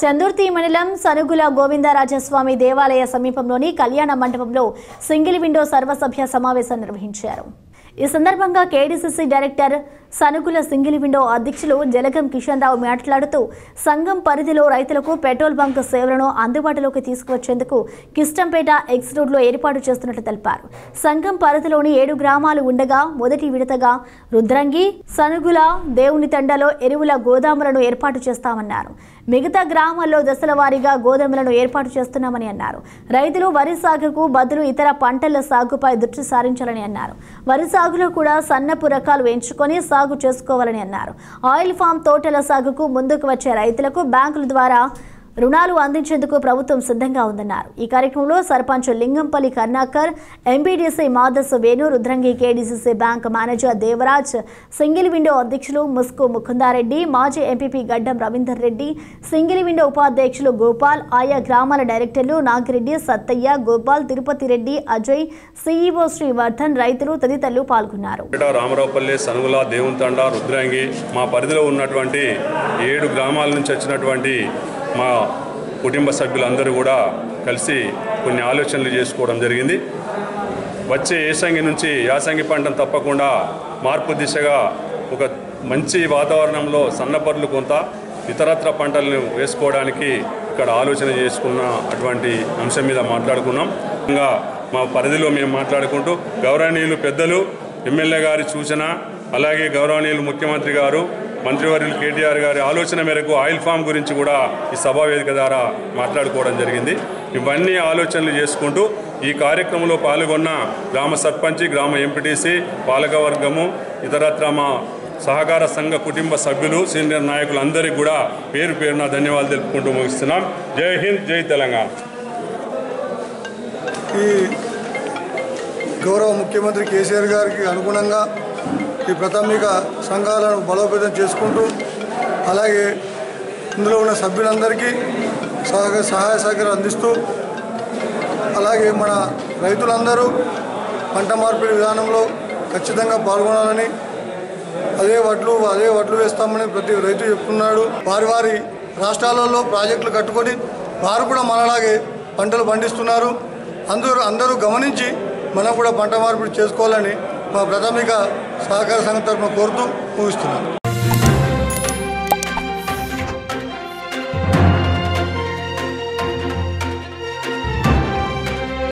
Chandurthi Manilam, Sanugula Govindarajaswami Devalaya Samipamloni, Kalyana Mandapamlo, Single Window Sarva Sabhya Samavesam Nirvahincharu. ఈ సందర్భంగా KDCC director Sanugula single window అధ్యక్షులు జలగం కిషన్ రావు మాట్లాడుతూ సంఘం పరిధిలో రైతులకు పెట్రోల్ బంక్ సేవలను అందుబాటులోకి తీసుకువచ్చేందుకు కిష్టంపేట ఎక్స్ రోడ్ లో ఏర్పాటు చేస్తున్నట్లు తెలిపారు. సంఘం పరిధిలోని 7 గ్రామాలు ఉండగా మొదటి విడతగా రుద్రంగి, సనుగుల, దేవుని తండలో ఎరువుల గోదాములను ఏర్పాటు చేస్తామన్నారు. మిగతా గ్రామాల్లో దశలవారీగా గోదాములను ఏర్పాటు చేస్తున్నామని అన్నారు. రైతులు వరి సాగుకు బదులు ఇతర పంటల సాగుపై దృష్టి సారించాలని అన్నారు. వరి సాగులో కూడా సన్నపు రకాలు ఎంచుకొని సాగు చేసుకోవాలని అన్నారు. ఆయిల్ ఫామ్ తోటల సాగుకు ముందుకు వచ్చే రైతులకు బ్యాంకుల ద్వారా రుణాలు అందించేందుకు ప్రభుత్వం సిద్ధంగా ఉందన్నారు. ఈ కార్యక్రమంలో sarpanch Lingampalli Karnakar, MPDC Madas Venu, Rudrangi KDCC bank manager Devaraj, single window అధ్యక్షులు ముస్కు ముకుందారెడ్డి, మాజీ ఎంపీపీ గడ్డం రవీందర్ రెడ్డి, సింగిల్ విండో ఉపాధ్యక్షులు గోపాల్, ఆయా గ్రామాల డైరెక్టర్లు నాగిరెడ్డి, సత్తయ్య, గోపాల్, తిరుపతి రెడ్డి, అజయ్, CEO శ్రీవర్ధన్, రైతులు తదితరులు పాల్గొన్నారు. రామరావుపల్లి, సనుగుల, దేవునితండ, రుద్రంగి మా పరిధిలో ఉన్నటువంటి 7 గ్రామాల నుంచి వచ్చినటువంటి మా కుటుంబ సభ్యులందరూ కూడా కలిసి కొన్ని ఆలోచనలు చేసుకోవడం జరిగింది. వచ్చే ఏసంగి నుంచి యాసంగి పంటను తప్పకుండా మార్పు దిశగా ఒక మంచి వాతావరణంలో సన్నపర్లు కొంత ఇతరత్ర పంటలను వేసుకోవడానికి ఇక్కడ ఆలోచన చేసుకున్న అటువంటి అంశం మీద మాట్లాడుకున్నాం. ఇంకా మా పరిధిలో మేము మాట్లాడుకుంటూ గౌరవనీయులు పెద్దలు ఎమ్మెల్యే గారి సూచన, అలాగే గౌరవనీయులు ముఖ్యమంత్రి గారు, మంత్రివర్యులు KTR గారి ఆలోచన మేరకు ఆయిల్ ఫామ్ గురించి కూడా ఈ సభావేదిక ద్వారా మాట్లాడుకోవడం జరిగింది. ఇవన్నీ ఆలోచనలు చేసుకుంటూ ఈ కార్యక్రమంలో పాల్గొన్న గ్రామ సర్పంచి, గ్రామ ఎంపీటీసీ, పాలకవర్గము, ఇతరత్ర మా సహకార సంఘ కుటుంబ సభ్యులు, సీనియర్ నాయకులందరికీ కూడా పేరు పేరున ధన్యవాదాలు తెలుపుకుంటూ ముగిస్తున్నాం. జై హింద్, జై తెలంగాణ. ఈ గౌరవ ముఖ్యమంత్రి KCR గారికి అనుగుణంగా ఈ ప్రాథమిక సంఘాలను బలోపేతం చేసుకుంటూ అలాగే ఇందులో ఉన్న సభ్యులందరికీ సహాయ సహకారం అందిస్తూ అలాగే మన రైతులందరూ పంట మార్పిడి విధానంలో ఖచ్చితంగా పాల్గొనాలని, అదే వడ్లు వేస్తామని ప్రతి రైతు చెప్తున్నాడు. వారి రాష్ట్రాలలో ప్రాజెక్టులు కట్టుకొని వారు కూడా మనలాగే పంటలు పండిస్తున్నారు. అందరూ గమనించి మనం కూడా పంట మార్పిడి చేసుకోవాలని మా ప్రాథమిక సహకార సంఘం తరఫున కోరుతూ ముగిస్తున్నాను.